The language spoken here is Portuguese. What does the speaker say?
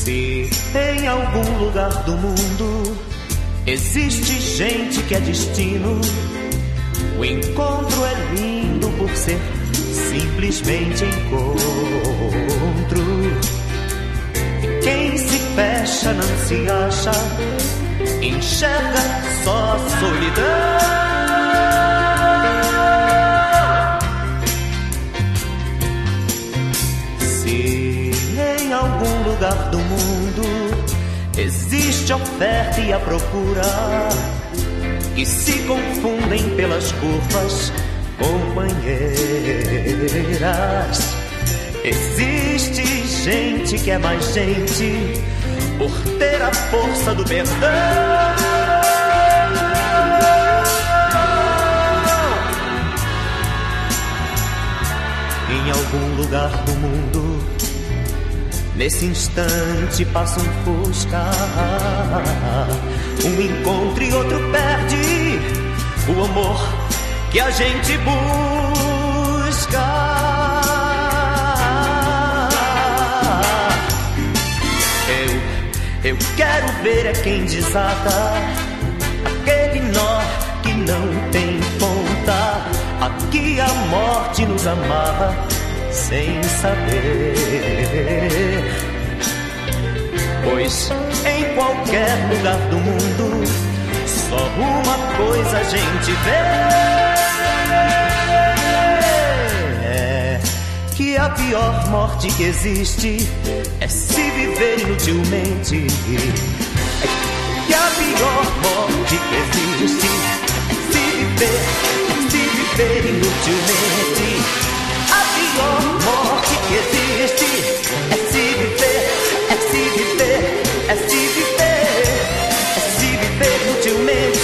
você. Em algum lugar do mundo existe gente que é destino. O encontro é lindo por ser simplesmente encontro. E quem se fecha não se acha, enxerga só solidão. Em algum lugar do mundo existe a oferta e a procura, que se confundem pelas curvas, companheiras. Existe gente que é mais gente por ter a força do perdão. Em algum lugar do mundo, nesse instante passa um fusca, um encontra e outro perde o amor que a gente busca. Eu quero ver é quem desata aquele nó que não tem ponta. Aqui a morte nos amarra sem saber, pois em qualquer lugar do mundo só uma coisa a gente vê, é que a pior morte que existe é se viver inutilmente. É que a pior morte que existe é se viver inutilmente. A pior morte que existe é se viver, é se viver, é se viver, é se viver inutilmente.